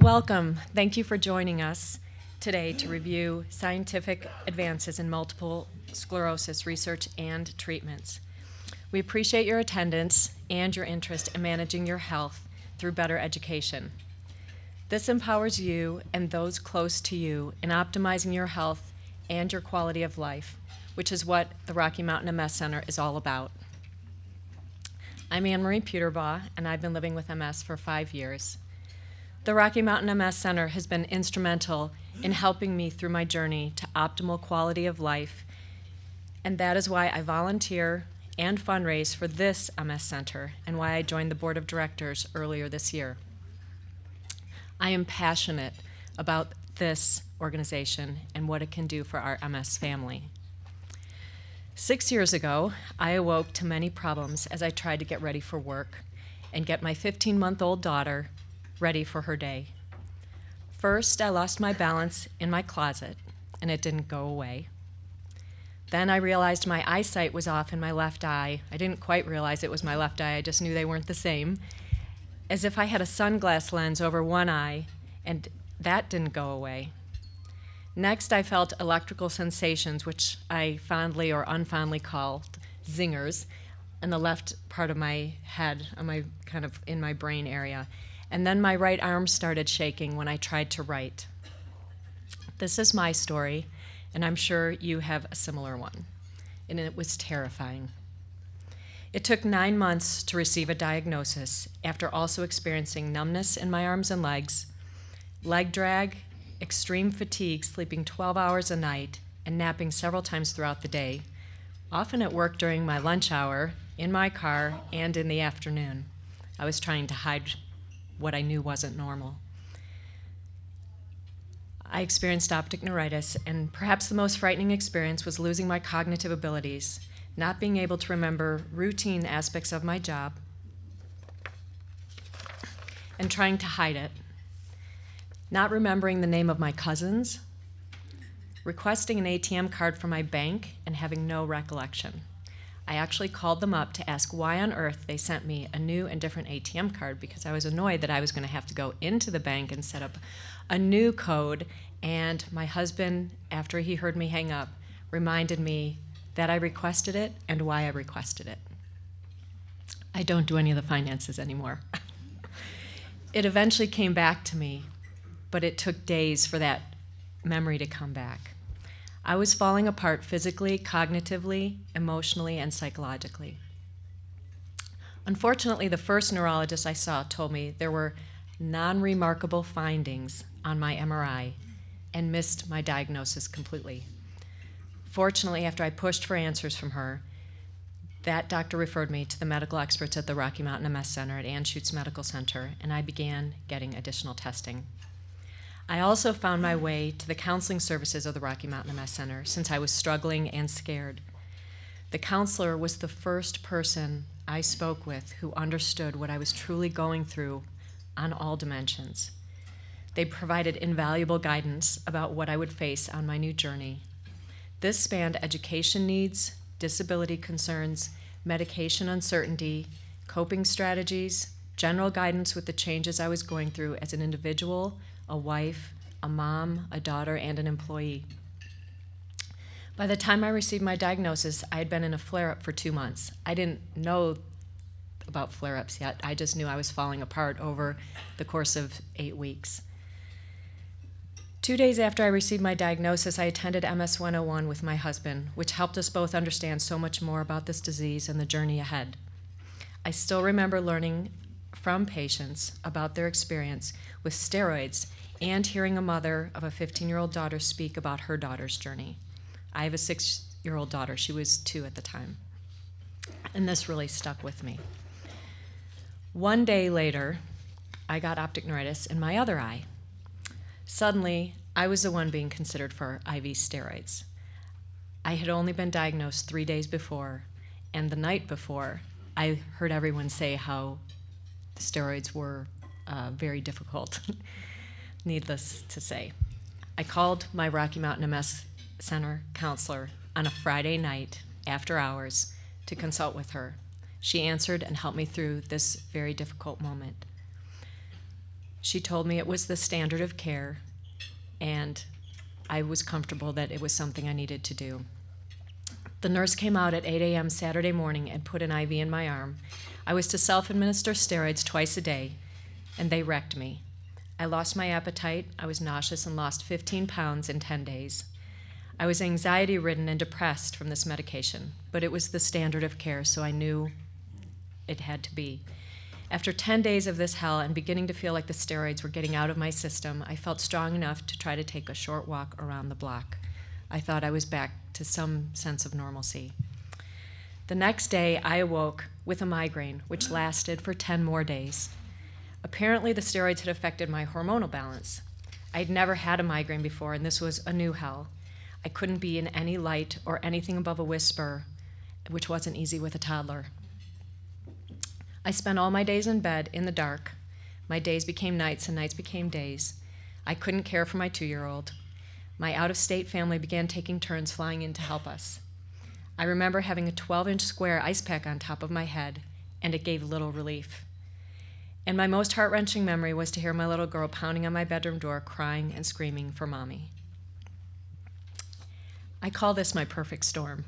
Welcome. Thank you for joining us today to review scientific advances in multiple sclerosis research and treatments. We appreciate your attendance and your interest in managing your health through better education. This empowers you and those close to you in optimizing your health and your quality of life, which is what the Rocky Mountain MS Center is all about. I'm Anne Marie Pewterbaugh, and I've been living with MS for 5 years. The Rocky Mountain MS Center has been instrumental in helping me through my journey to optimal quality of life, and that is why I volunteer and fundraise for this MS Center and why I joined the board of directors earlier this year. I am passionate about this organization and what it can do for our MS family. 6 years ago, I awoke to many problems as I tried to get ready for work and get my 15-month-old daughter ready for her day. First, I lost my balance in my closet, and it didn't go away. Then I realized my eyesight was off in my left eye. I didn't quite realize it was my left eye, I just knew they weren't the same. As if I had a sunglass lens over one eye, and that didn't go away. Next, I felt electrical sensations, which I fondly or unfondly called zingers, in the left part of my head, on my, kind of in my brain area. And then my right arm started shaking when I tried to write. This is my story, and I'm sure you have a similar one. And it was terrifying. It took 9 months to receive a diagnosis after also experiencing numbness in my arms and legs, leg drag, extreme fatigue, sleeping 12 hours a night, and napping several times throughout the day, often at work during my lunch hour, in my car, and in the afternoon. I was trying to hide what I knew wasn't normal. I experienced optic neuritis, and perhaps the most frightening experience was losing my cognitive abilities, not being able to remember routine aspects of my job, and trying to hide it. Not remembering the name of my cousins, requesting an ATM card from my bank, and having no recollection. I actually called them up to ask why on earth they sent me a new and different ATM card, because I was annoyed that I was going to have to go into the bank and set up a new code. And my husband, after he heard me hang up, reminded me that I requested it and why I requested it. I don't do any of the finances anymore. It eventually came back to me, but it took days for that memory to come back. I was falling apart physically, cognitively, emotionally, and psychologically. Unfortunately, the first neurologist I saw told me there were non-remarkable findings on my MRI and missed my diagnosis completely. Fortunately, after I pushed for answers from her, that doctor referred me to the medical experts at the Rocky Mountain MS Center at Anschutz Medical Center, and I began getting additional testing. I also found my way to the counseling services of the Rocky Mountain MS Center since I was struggling and scared. The counselor was the first person I spoke with who understood what I was truly going through on all dimensions. They provided invaluable guidance about what I would face on my new journey. This spanned education needs, disability concerns, medication uncertainty, coping strategies, general guidance with the changes I was going through as an individual, a wife, a mom, a daughter, and an employee. By the time I received my diagnosis, I had been in a flare-up for 2 months. I didn't know about flare-ups yet. I just knew I was falling apart over the course of 8 weeks. 2 days after I received my diagnosis, I attended MS 101 with my husband, which helped us both understand so much more about this disease and the journey ahead. I still remember learning from patients about their experience with steroids and hearing a mother of a 15-year-old daughter speak about her daughter's journey. I have a 6-year-old daughter. She was 2 at the time. And this really stuck with me. 1 day later, I got optic neuritis in my other eye. Suddenly, I was the one being considered for IV steroids. I had only been diagnosed 3 days before, and the night before, I heard everyone say how the steroids were very difficult, needless to say. I called my Rocky Mountain MS Center counselor on a Friday night after hours to consult with her. She answered and helped me through this very difficult moment. She told me it was the standard of care, and I was comfortable that it was something I needed to do. The nurse came out at 8 a.m. Saturday morning and put an IV in my arm. I was to self-administer steroids twice a day, and they wrecked me. I lost my appetite, I was nauseous, and lost 15 pounds in 10 days. I was anxiety-ridden and depressed from this medication, but it was the standard of care, so I knew it had to be. After 10 days of this hell and beginning to feel like the steroids were getting out of my system, I felt strong enough to try to take a short walk around the block. I thought I was back to some sense of normalcy. The next day, I awoke with a migraine, which lasted for 10 more days. Apparently, the steroids had affected my hormonal balance. I'd never had a migraine before, and this was a new hell. I couldn't be in any light or anything above a whisper, which wasn't easy with a toddler. I spent all my days in bed in the dark. My days became nights and nights became days. I couldn't care for my 2-year-old. My out-of-state family began taking turns flying in to help us. I remember having a 12-inch square ice pack on top of my head, and it gave little relief. And my most heart-wrenching memory was to hear my little girl pounding on my bedroom door, crying and screaming for mommy. I call this my perfect storm.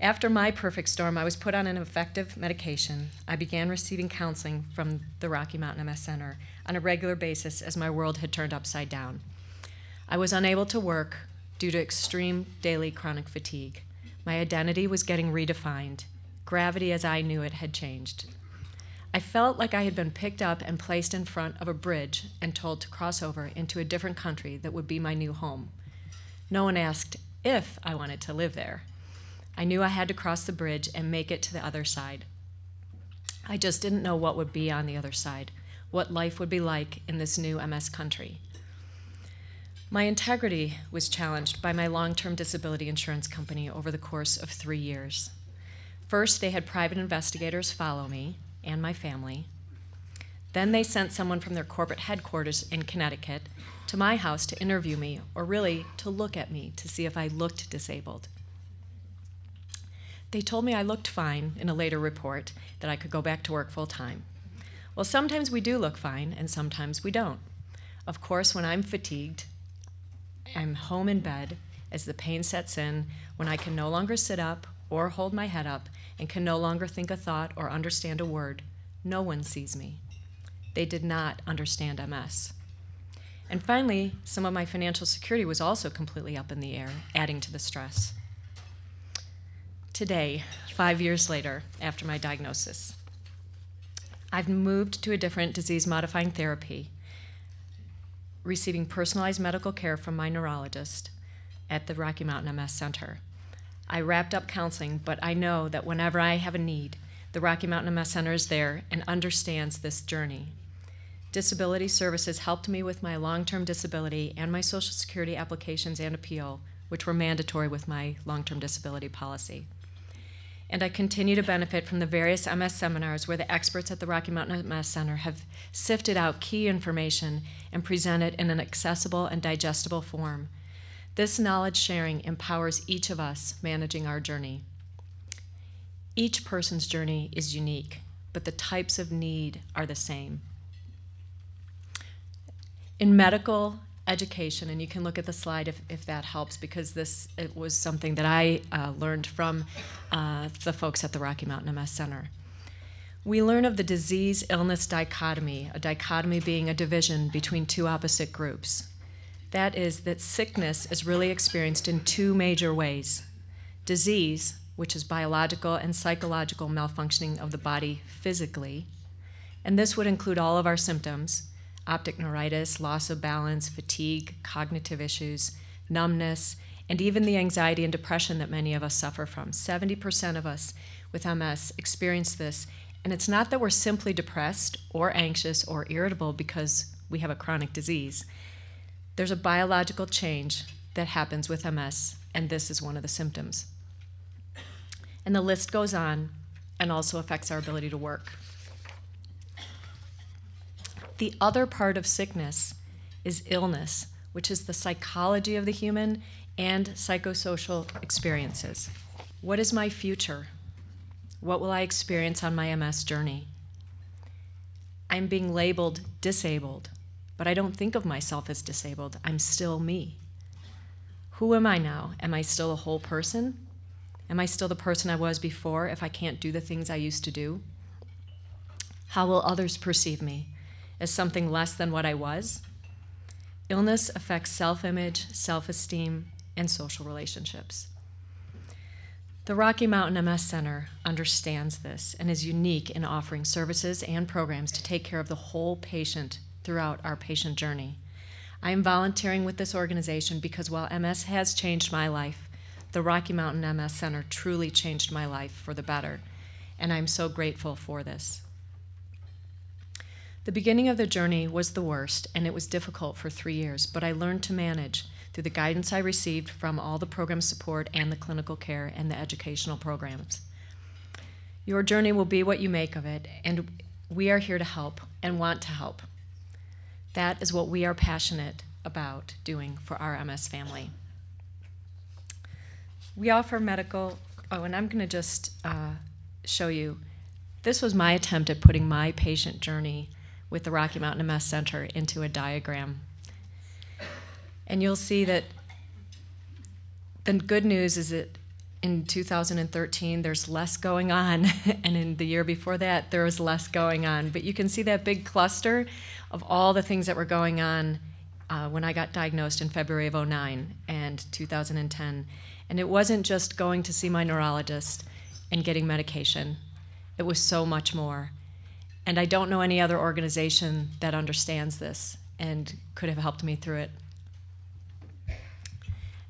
After my perfect storm, I was put on an effective medication. I began receiving counseling from the Rocky Mountain MS Center on a regular basis as my world had turned upside down. I was unable to work due to extreme daily chronic fatigue. My identity was getting redefined. Gravity as I knew it had changed. I felt like I had been picked up and placed in front of a bridge and told to cross over into a different country that would be my new home. No one asked if I wanted to live there. I knew I had to cross the bridge and make it to the other side. I just didn't know what would be on the other side, what life would be like in this new MS country. My integrity was challenged by my long-term disability insurance company over the course of 3 years. First, they had private investigators follow me and my family. Then they sent someone from their corporate headquarters in Connecticut to my house to interview me, or really to look at me to see if I looked disabled. They told me I looked fine in a later report, that I could go back to work full time. Well, sometimes we do look fine, and sometimes we don't. Of course, when I'm fatigued, I'm home in bed as the pain sets in, when I can no longer sit up or hold my head up and can no longer think a thought or understand a word. No one sees me. They did not understand MS. And finally, some of my financial security was also completely up in the air, adding to the stress. Today, 5 years later, after my diagnosis, I've moved to a different disease-modifying therapy, receiving personalized medical care from my neurologist at the Rocky Mountain MS Center. I wrapped up counseling, but I know that whenever I have a need, the Rocky Mountain MS Center is there and understands this journey. Disability services helped me with my long-term disability and my Social Security applications and appeal, which were mandatory with my long-term disability policy. And I continue to benefit from the various MS seminars where the experts at the Rocky Mountain MS Center have sifted out key information and present it in an accessible and digestible form. This knowledge sharing empowers each of us managing our journey. Each person's journey is unique, but the types of need are the same. In medical education, and you can look at the slide if that helps, because it was something that I learned from the folks at the Rocky Mountain MS Center. We learn of the disease-illness dichotomy, a dichotomy being a division between two opposite groups. That is that sickness is really experienced in two major ways. Disease, which is biological and psychological malfunctioning of the body physically, and this would include all of our symptoms, optic neuritis, loss of balance, fatigue, cognitive issues, numbness, and even the anxiety and depression that many of us suffer from. 70% of us with MS experience this, and it's not that we're simply depressed or anxious or irritable because we have a chronic disease. There's a biological change that happens with MS, and this is one of the symptoms. And the list goes on, and also affects our ability to work. The other part of sickness is illness, which is the psychology of the human and psychosocial experiences. What is my future? What will I experience on my MS journey? I'm being labeled disabled, but I don't think of myself as disabled. I'm still me. Who am I now? Am I still a whole person? Am I still the person I was before if I can't do the things I used to do? How will others perceive me? As something less than what I was? Illness affects self-image, self-esteem, and social relationships. The Rocky Mountain MS Center understands this and is unique in offering services and programs to take care of the whole patient throughout our patient journey. I am volunteering with this organization because while MS has changed my life, the Rocky Mountain MS Center truly changed my life for the better, and I'm so grateful for this. The beginning of the journey was the worst, and it was difficult for 3 years, but I learned to manage through the guidance I received from all the program support and the clinical care and the educational programs. Your journey will be what you make of it, and we are here to help and want to help. That is what we are passionate about doing for our MS family. We offer medical, oh, and I'm going to just show you. This was my attempt at putting my patient journey with the Rocky Mountain MS Center into a diagram. And you'll see that the good news is that in 2013 there's less going on, and in the year before that there was less going on. But you can see that big cluster of all the things that were going on when I got diagnosed in February of '09 and 2010. And it wasn't just going to see my neurologist and getting medication. It was so much more. And I don't know any other organization that understands this and could have helped me through it.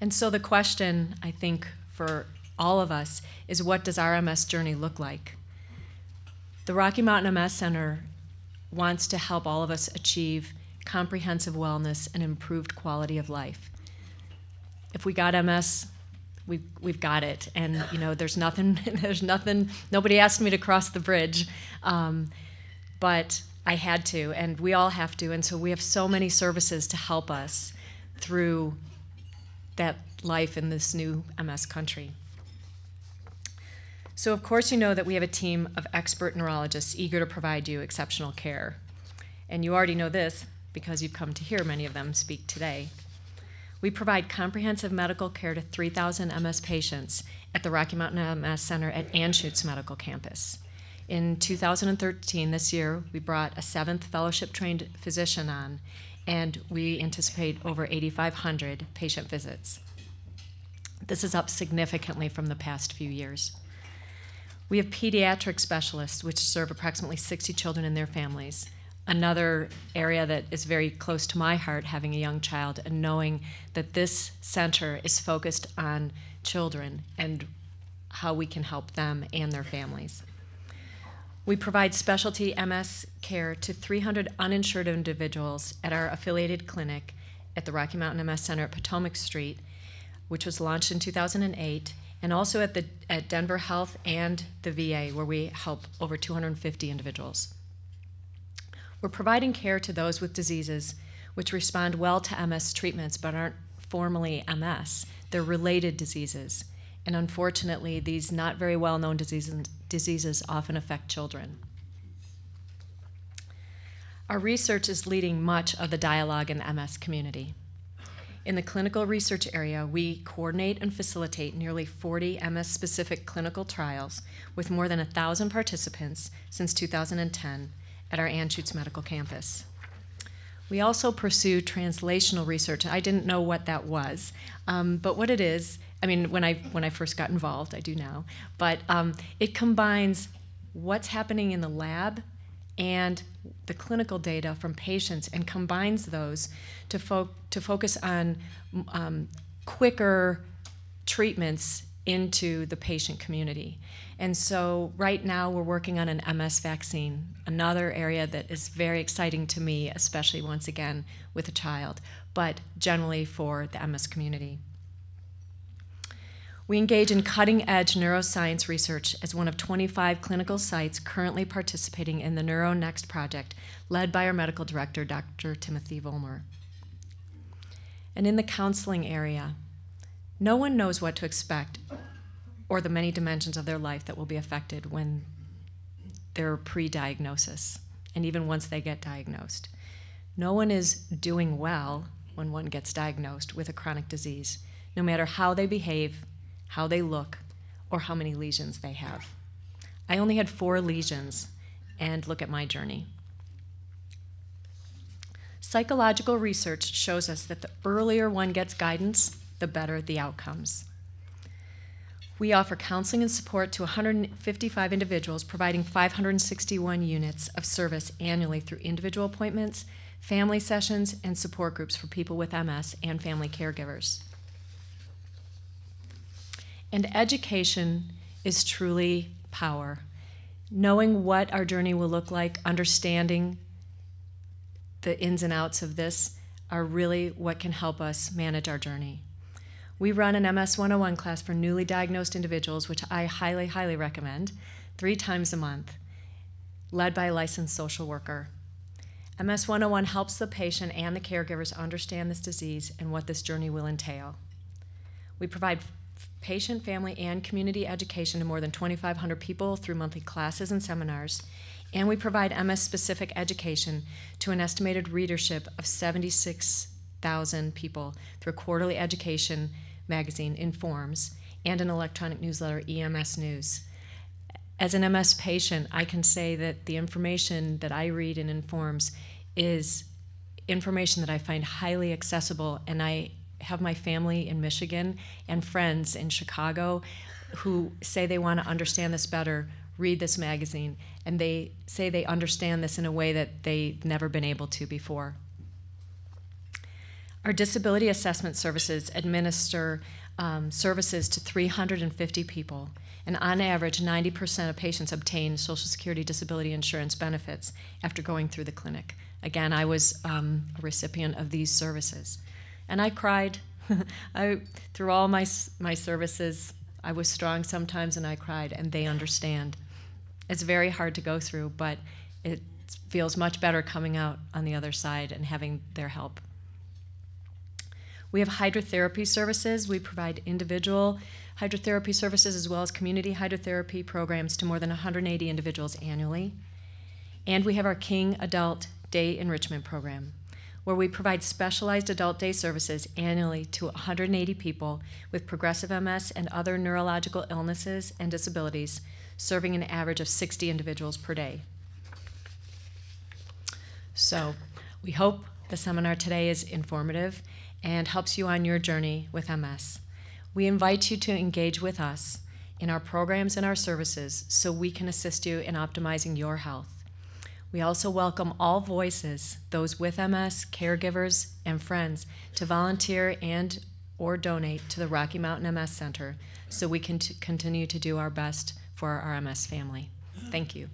And so the question, I think, for all of us is, what does our MS journey look like? The Rocky Mountain MS Center wants to help all of us achieve comprehensive wellness and improved quality of life. If we got MS, we've got it. And you know, there's nothing, nobody asked me to cross the bridge. But I had to, and we all have to, and so we have so many services to help us through that life in this new MS country. So of course you know that we have a team of expert neurologists eager to provide you exceptional care. And you already know this because you've come to hear many of them speak today. We provide comprehensive medical care to 3,000 MS patients at the Rocky Mountain MS Center at Anschutz Medical Campus. In 2013, this year, we brought a 7th fellowship-trained physician on, and we anticipate over 8,500 patient visits. This is up significantly from the past few years. We have pediatric specialists, which serve approximately 60 children and their families. Another area that is very close to my heart, having a young child, and knowing that this center is focused on children and how we can help them and their families. We provide specialty MS care to 300 uninsured individuals at our affiliated clinic at the Rocky Mountain MS Center at Potomac Street, which was launched in 2008, and also at Denver Health and the VA, where we help over 250 individuals. We're providing care to those with diseases which respond well to MS treatments but aren't formally MS. They're related diseases. And unfortunately, these not very well-known diseases often affect children. Our research is leading much of the dialogue in the MS community. In the clinical research area, we coordinate and facilitate nearly 40 MS-specific clinical trials with more than 1,000 participants since 2010 at our Anschutz Medical Campus. We also pursue translational research. I didn't know what that was, but what it is, I mean, when I first got involved, I do now, but it combines what's happening in the lab and the clinical data from patients and combines those to focus on quicker treatments into the patient community. And so right now we're working on an MS vaccine, another area that is very exciting to me, especially once again with a child, but generally for the MS community. We engage in cutting-edge neuroscience research as one of 25 clinical sites currently participating in the NeuroNext project, led by our medical director, Dr. Timothy Vollmer. And in the counseling area, no one knows what to expect or the many dimensions of their life that will be affected when their pre-diagnosis and even once they get diagnosed. No one is doing well when one gets diagnosed with a chronic disease, no matter how they behave, how they look, or how many lesions they have. I only had 4 lesions, and look at my journey. Psychological research shows us that the earlier one gets guidance, the better the outcomes. We offer counseling and support to 155 individuals, providing 561 units of service annually through individual appointments, family sessions, and support groups for people with MS and family caregivers. And education is truly power. Knowing what our journey will look like, understanding the ins and outs of this, are really what can help us manage our journey. We run an MS 101 class for newly diagnosed individuals, which I highly, highly recommend, 3 times a month, led by a licensed social worker. MS 101 helps the patient and the caregivers understand this disease and what this journey will entail. We provide patient, family, and community education to more than 2,500 people through monthly classes and seminars, and we provide MS-specific education to an estimated readership of 76,000 people through a quarterly education magazine, Informs, and an electronic newsletter, EMS News. As an MS patient, I can say that the information that I read in Informs is information that I find highly accessible, and I have my family in Michigan and friends in Chicago who say they want to understand this better, read this magazine, and they say they understand this in a way that they've never been able to before. Our disability assessment services administer services to 350 people, and on average, 90% of patients obtain Social Security disability insurance benefits after going through the clinic. Again, I was a recipient of these services, and I cried. Through all my services, I was strong sometimes, and I cried, and they understand. It's very hard to go through, but it feels much better coming out on the other side and having their help. We have hydrotherapy services. We provide individual hydrotherapy services as well as community hydrotherapy programs to more than 180 individuals annually. And we have our King Adult Day Enrichment Program, where we provide specialized adult day services annually to 180 people with progressive MS and other neurological illnesses and disabilities, serving an average of 60 individuals per day. So we hope the seminar today is informative and helps you on your journey with MS. We invite you to engage with us in our programs and our services so we can assist you in optimizing your health. We also welcome all voices, those with MS, caregivers, and friends, to volunteer and or donate to the Rocky Mountain MS Center so we can continue to do our best for our MS family. Thank you.